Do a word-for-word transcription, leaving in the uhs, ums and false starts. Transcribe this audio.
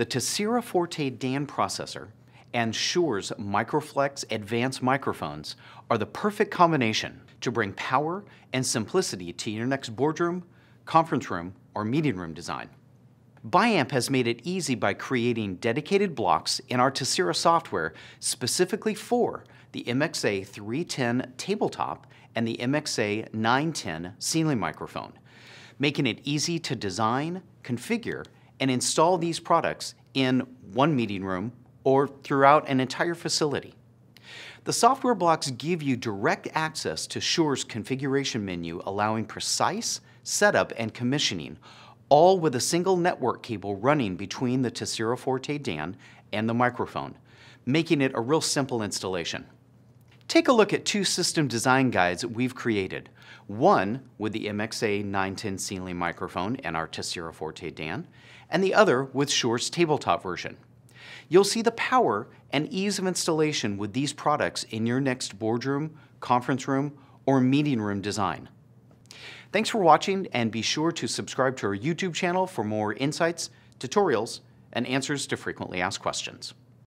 The TesiraFORTÉ DAN processor and Shure's Microflex Advanced microphones are the perfect combination to bring power and simplicity to your next boardroom, conference room, or meeting room design. BiAmp has made it easy by creating dedicated blocks in our Tesira software specifically for the M X A three ten tabletop and the M X A nine ten ceiling microphone, making it easy to design, configure, and install these products in one meeting room or throughout an entire facility. The software blocks give you direct access to Shure's configuration menu, allowing precise setup and commissioning, all with a single network cable running between the TesiraFORTÉ DAN and the microphone, making it a real simple installation. Take a look at two system design guides we've created, one with the M X A nine ten ceiling microphone and our TesiraFORTÉ DAN, and the other with Shure's tabletop version. You'll see the power and ease of installation with these products in your next boardroom, conference room, or meeting room design. Thanks for watching, and be sure to subscribe to our YouTube channel for more insights, tutorials, and answers to frequently asked questions.